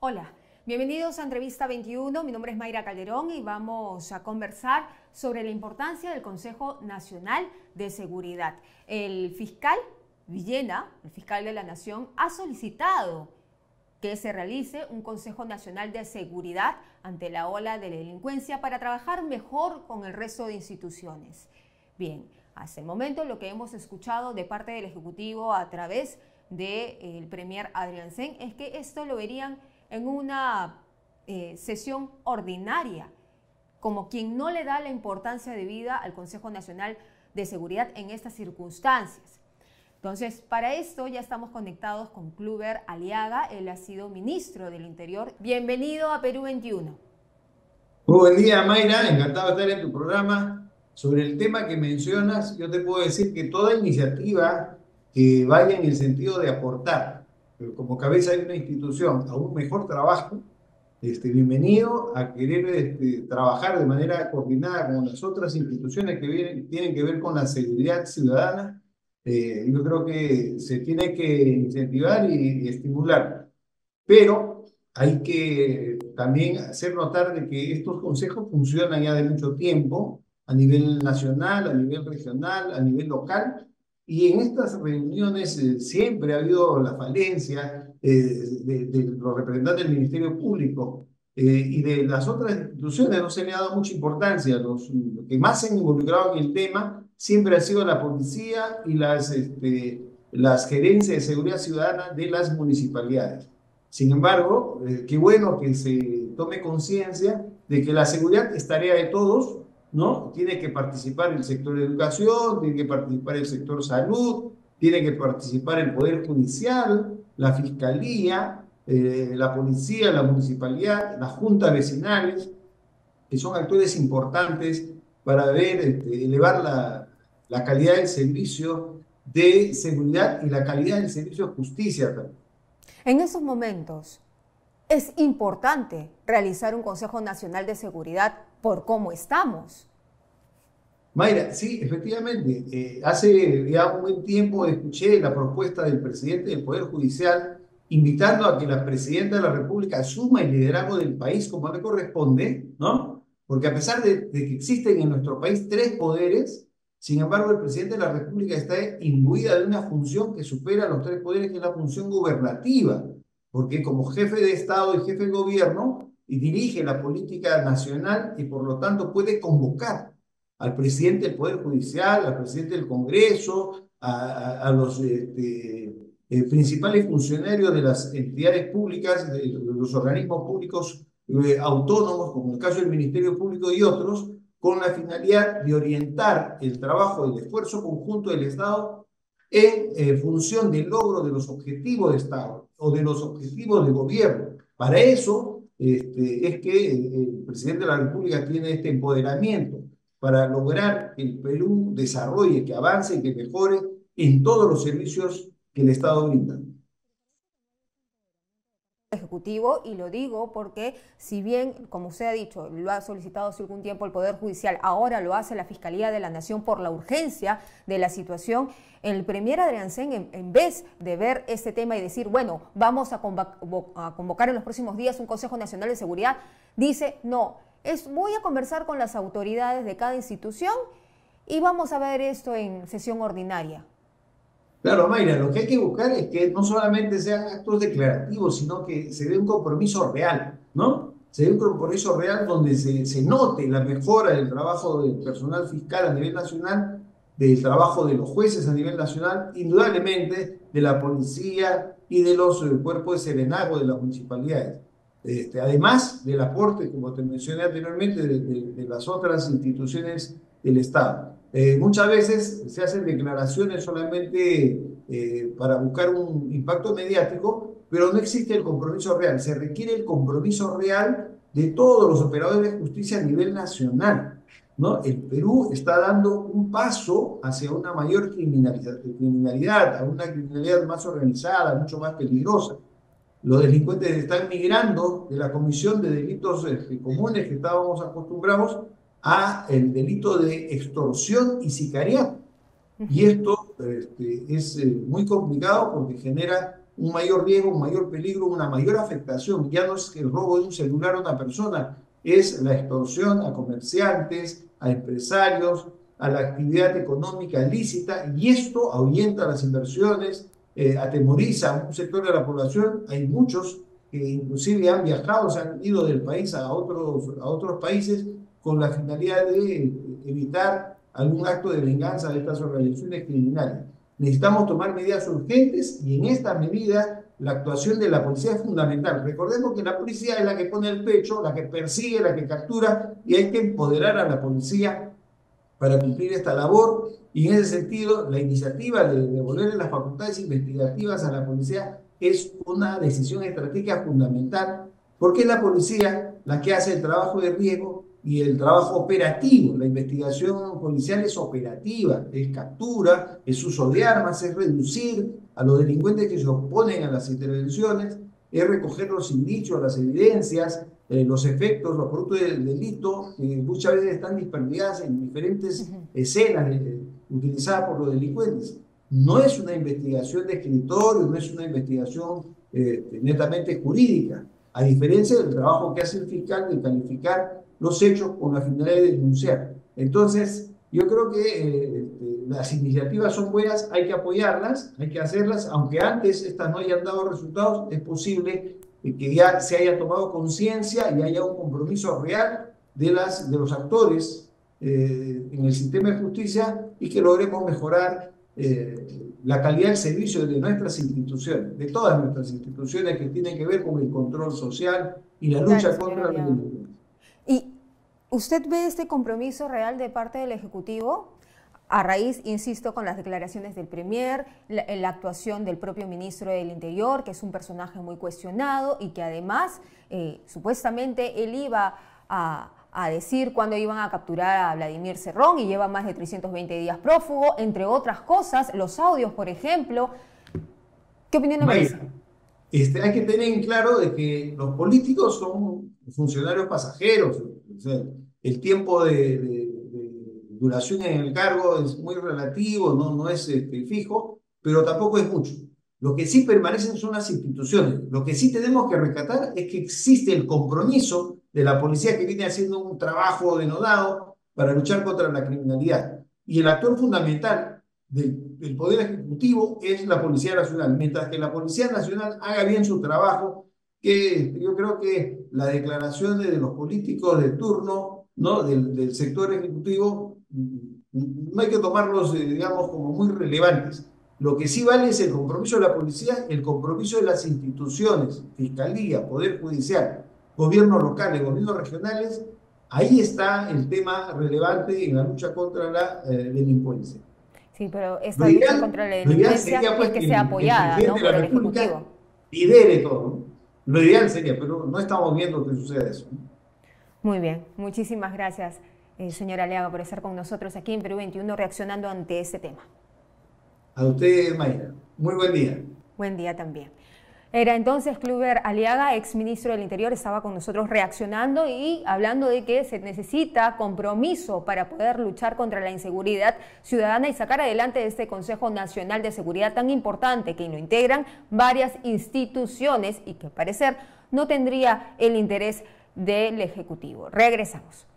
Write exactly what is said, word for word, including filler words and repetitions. Hola, bienvenidos a Entrevista veintiuno, mi nombre es Mayra Calderón y vamos a conversar sobre la importancia del Consejo Nacional de Seguridad. El fiscal Villena, el fiscal de la Nación, ha solicitado que se realice un Consejo Nacional de Seguridad ante la ola de la delincuencia para trabajar mejor con el resto de instituciones. Bien, hasta el momento lo que hemos escuchado de parte del Ejecutivo a través del Premier Adrianzén es que esto lo verían en una eh, sesión ordinaria, como quien no le da la importancia debida al Consejo Nacional de Seguridad en estas circunstancias. Entonces, para esto ya estamos conectados con Cluber Aliaga, él ha sido ministro del Interior. Bienvenido a Perú veintiuno. Muy buen día, Mayra, encantado de estar en tu programa. Sobre el tema que mencionas, yo te puedo decir que toda iniciativa que vaya en el sentido de aportar, pero como cabeza de una institución, a un mejor trabajo, este, bienvenido a querer este, trabajar de manera coordinada con las otras instituciones que vienen, tienen que ver con la seguridad ciudadana. Eh, yo creo que se tiene que incentivar y, y estimular, pero hay que también hacer notar de que estos consejos funcionan ya de mucho tiempo, a nivel nacional, a nivel regional, a nivel local, y en estas reuniones eh, siempre ha habido la falencia eh, de, de los representantes del Ministerio Público eh, y de las otras instituciones. No se le ha dado mucha importancia. Los, los que más se han involucrado en el tema siempre ha sido la policía y las, este, las gerencias de seguridad ciudadana de las municipalidades. Sin embargo, eh, qué bueno que se tome conciencia de que la seguridad es tarea de todos, ¿no? Tiene que participar el sector educación, tiene que participar el sector salud, tiene que participar el Poder Judicial, la Fiscalía, eh, la Policía, la Municipalidad, las juntas vecinales, que son actores importantes para ver, este, elevar la, la calidad del servicio de seguridad y la calidad del servicio de justicia también. En esos momentos es importante realizar un Consejo Nacional de Seguridad por cómo estamos. Mayra, sí, efectivamente. Eh, hace ya un buen tiempo escuché la propuesta del presidente del Poder Judicial invitando a que la presidenta de la República asuma el liderazgo del país como le corresponde, ¿no? Porque a pesar de, de que existen en nuestro país tres poderes, sin embargo el presidente de la República está imbuida de una función que supera los tres poderes, que es la función gobernativa. Porque como jefe de Estado y jefe de gobierno y dirige la política nacional y por lo tanto puede convocar al presidente del Poder Judicial, al presidente del Congreso, a, a, a los este, eh, principales funcionarios de las entidades públicas, de, de los organismos públicos eh, autónomos, como el caso del Ministerio Público y otros, con la finalidad de orientar el trabajo y el esfuerzo conjunto del Estado en eh, función del logro de los objetivos de Estado o de los objetivos del gobierno. Para eso este, es que el presidente de la República tiene este empoderamiento para lograr que el Perú desarrolle, que avance y que mejore en todos los servicios que el Estado brinda. Ejecutivo, y lo digo porque si bien, como usted ha dicho, lo ha solicitado hace algún tiempo el Poder Judicial, ahora lo hace la Fiscalía de la Nación por la urgencia de la situación, el Premier Adrianzén, en, en vez de ver este tema y decir, bueno, vamos a, convo a convocar en los próximos días un Consejo Nacional de Seguridad, dice, no, es, voy a conversar con las autoridades de cada institución y vamos a ver esto en sesión ordinaria. Claro, Mayra, lo que hay que buscar es que no solamente sean actos declarativos, sino que se dé un compromiso real, ¿no? Se dé un compromiso real donde se, se note la mejora del trabajo del personal fiscal a nivel nacional, del trabajo de los jueces a nivel nacional, indudablemente de la policía y de los cuerpos de serenazgo de las municipalidades. Este, además del aporte, como te mencioné anteriormente, de, de, de las otras instituciones del Estado. Eh, muchas veces se hacen declaraciones solamente eh, para buscar un impacto mediático, pero no existe el compromiso real. Se requiere el compromiso real de todos los operadores de justicia a nivel nacional, ¿no? El Perú está dando un paso hacia una mayor criminalidad, a una criminalidad más organizada, mucho más peligrosa. Los delincuentes están migrando de la comisión de delitos eh, comunes que estábamos acostumbrados a el delito de extorsión y sicariato. Y esto este, es muy complicado porque genera un mayor riesgo, un mayor peligro, una mayor afectación. Ya no es que el robo de un celular a una persona, es la extorsión a comerciantes, a empresarios, a la actividad económica lícita, y esto ahuyenta las inversiones, eh, atemoriza a un sector de la población. Hay muchos que inclusive han viajado, se han ido del país a otros, a otros países con la finalidad de evitar algún acto de venganza de estas organizaciones criminales. Necesitamos tomar medidas urgentes, y en estas medidas la actuación de la policía es fundamental. Recordemos que la policía es la que pone el pecho, la que persigue, la que captura, y hay que empoderar a la policía para cumplir esta labor, y en ese sentido la iniciativa de devolverle las facultades investigativas a la policía es una decisión estratégica fundamental, porque es la policía la que hace el trabajo de riesgo y el trabajo operativo. La investigación policial es operativa, es captura, es uso de armas, es reducir a los delincuentes que se oponen a las intervenciones, es recoger los indicios, las evidencias, eh, los efectos, los productos del delito, que eh, muchas veces están disperdidas en diferentes escenas eh, utilizadas por los delincuentes. No es una investigación de escritorio, no es una investigación eh, netamente jurídica, a diferencia del trabajo que hace el fiscal de calificar los hechos con la finalidad de denunciar. Entonces, yo creo que eh, las iniciativas son buenas, hay que apoyarlas, hay que hacerlas, aunque antes estas no hayan dado resultados, es posible eh, que ya se haya tomado conciencia y haya un compromiso real de, las, de los actores eh, en el sistema de justicia, y que logremos mejorar Eh, la calidad del servicio de nuestras instituciones, de todas nuestras instituciones que tienen que ver con el control social y la lucha Gracias, contra la violencia. ¿Y usted ve este compromiso real de parte del Ejecutivo? A raíz, insisto, con las declaraciones del Premier, la, la actuación del propio ministro del Interior, que es un personaje muy cuestionado y que además, eh, supuestamente, él iba a... a decir cuándo iban a capturar a Vladimir Cerrón, y lleva más de trescientos veinte días prófugo, entre otras cosas, los audios, por ejemplo. ¿Qué opinión le merece? Este, hay que tener en claro de que los políticos son funcionarios pasajeros. O sea, el tiempo de, de, de duración en el cargo es muy relativo, no, no es este, fijo, pero tampoco es mucho. Lo que sí permanecen son las instituciones. Lo que sí tenemos que rescatar es que existe el compromiso de la policía, que viene haciendo un trabajo denodado para luchar contra la criminalidad. Y el actor fundamental del, del Poder Ejecutivo es la Policía Nacional. Mientras que la Policía Nacional haga bien su trabajo, que yo creo que las declaraciones de los políticos de turno, ¿no?, del, del sector ejecutivo, no hay que tomarlos, digamos, como muy relevantes. Lo que sí vale es el compromiso de la policía, el compromiso de las instituciones, Fiscalía, Poder Judicial, gobiernos locales, gobiernos regionales. Ahí está el tema relevante en la lucha contra la eh, delincuencia. Sí, pero esta ideal, lucha contra la delincuencia sería, pues, que, que sea apoyada, ¿no?, por el Ejecutivo. Lidere todo, ¿no? Lo ideal sería, pero no estamos viendo que suceda eso, ¿no? Muy bien, muchísimas gracias, eh, señora Aliaga, por estar con nosotros aquí en Perú veintiuno reaccionando ante este tema. A usted, Mayra. Muy buen día. Buen día también. Era entonces Cluber Aliaga, exministro del Interior, estaba con nosotros reaccionando y hablando de que se necesita compromiso para poder luchar contra la inseguridad ciudadana y sacar adelante este Consejo Nacional de Seguridad tan importante, que lo integran varias instituciones y que al parecer no tendría el interés del Ejecutivo. Regresamos.